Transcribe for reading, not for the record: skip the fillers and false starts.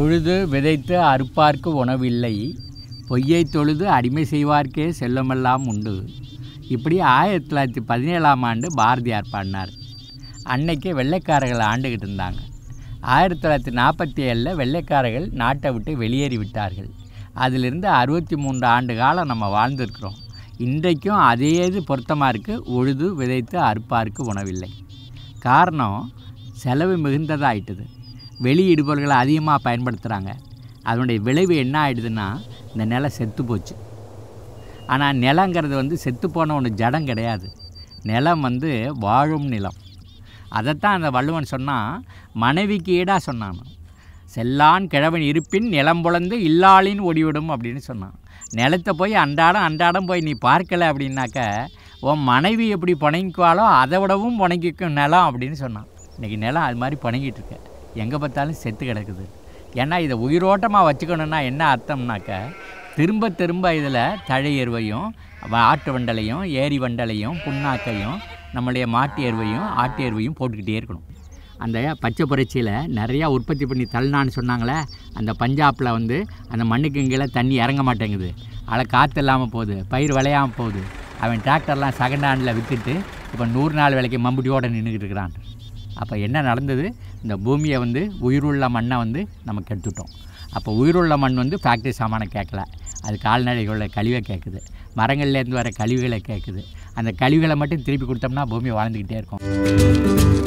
உழுது விதைத்து அறுப்பார்க்கு உணவில்லை, பொய்யை தொழுது அடிமை செய்வார்க்கே செல்லமெல்லாம் உண்டு. இப்படி 1917ஆம் ஆண்டு பாரதியார் பாடினார். அன்னைக்கு வெள்ளைக்காரர்கள் ஆண்டுகிட்டு இருந்தாங்க. 1947 வெள்ளைக்காரர்கள் நாட்டை விட்டு வெளியேறிவிட்டார்கள். அதிலிருந்து 63 ஆண்டு காலம் நம்ம வாழ்ந்திருக்கிறோம். இன்றைக்கும் அதே இது பொருத்தமாக இருக்குது. உழுது விதைத்து அறுப்பார்க்கு உணவில்லை. காரணம், செலவு மிகுந்ததாகிட்டுது. வெளியிடுபவர்களை அதிகமாக பயன்படுத்துகிறாங்க. அதனுடைய விளைவு என்ன ஆகிடுதுன்னா, இந்த நிலம் செத்து போச்சு. ஆனால் நிலங்கிறது வந்து செத்து போன ஒன்று ஜடம் கிடையாது. நிலம் வந்து வாழும் நிலம். அதைத்தான் அந்த வள்ளுவன் சொன்னால், மனைவிக்கு ஈடாக சொன்னான், செல்லான் கிழவன் இருப்பின் நிலம் புலந்து இல்லாளின் ஒடிவிடும் அப்படின்னு சொன்னான். நிலத்தை போய் அன்றாடம் போய் நீ பார்க்கலை அப்படின்னாக்க, உன் மனைவி எப்படி புணங்கிக்குவாளோ அதை விடவும் புணங்கிக்கும் நிலம் அப்படின்னு சொன்னான். இன்றைக்கி நிலம் அது மாதிரி புணங்கிட்டுருக்கு. எங்கே பார்த்தாலும் செத்து கிடக்குது. ஏன்னா இதை உயிரோட்டமாக வச்சுக்கணுன்னா என்ன அர்த்தம்னாக்க, திரும்ப திரும்ப இதில் தழை எருவையும் ஆட்டு வண்டலையும் ஏரி வண்டலையும் புண்ணாக்கையும் நம்மளுடைய ஆட்டு எருவையும் போட்டுக்கிட்டே இருக்கணும். அந்த பச்சை புரட்சியில் நிறையா உற்பத்தி பண்ணி தள்ளினான்னு சொன்னாங்களே, அந்த பஞ்சாப்பில் வந்து அந்த மண்ணுக்கு இங்கே தண்ணி இறங்க மாட்டேங்குது. அதில் காற்று இல்லாமல் போகுது, பயிர் விளையாமல் போகுது. அவன் டிராக்டர்லாம் செகண்ட் ஹேண்டில் விற்றுட்டு இப்போ 100 நாள் விலைக்கு மம்புட்டியோட நின்றுக்கிட்டு இருக்கிறான். அப்போ என்ன நடந்தது? இந்த பூமியை வந்து உயிருள்ள மண்ணை வந்து நம்ம கெடுத்துட்டோம். அப்போ உயிருள்ள மண் வந்து ஃபேக்ட்ரி சாமானை கேட்கல, அது கால்நடைகளோட கழிவை கேட்குது, மரங்கள்லேருந்து வர கழிவுகளை கேட்குது. அந்த கழிவுகளை மட்டும் திருப்பி கொடுத்தோம்னா பூமி வாழ்ந்துக்கிட்டே இருக்கும்.